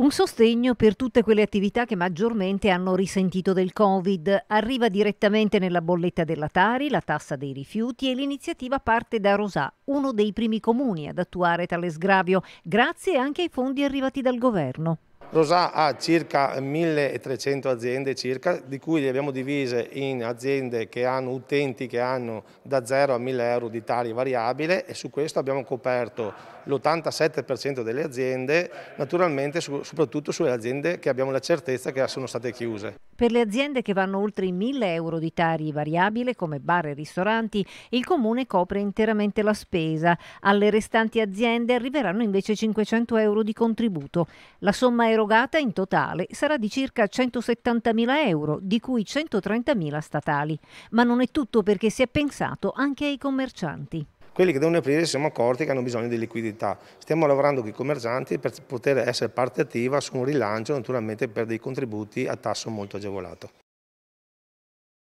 Un sostegno per tutte quelle attività che maggiormente hanno risentito del Covid. Arriva direttamente nella bolletta della TARI, la tassa dei rifiuti, e l'iniziativa parte da Rosà, uno dei primi comuni ad attuare tale sgravio, grazie anche ai fondi arrivati dal governo. Rosà ha circa 1.300 aziende circa, di cui le abbiamo divise in aziende che hanno utenti che hanno da 0 a 1.000 euro di tari variabile, e su questo abbiamo coperto l'87% delle aziende, naturalmente soprattutto sulle aziende che abbiamo la certezza che sono state chiuse. Per le aziende che vanno oltre i 1.000 euro di tari variabile, come bar e ristoranti, il Comune copre interamente la spesa. Alle restanti aziende arriveranno invece 500 euro di contributo. La somma erogata in totale sarà di circa 170.000 euro, di cui 130.000 statali. Ma non è tutto, perché si è pensato anche ai commercianti. Quelli che devono aprire, siamo accorti che hanno bisogno di liquidità. Stiamo lavorando con i commercianti per poter essere parte attiva su un rilancio, naturalmente per dei contributi a tasso molto agevolato.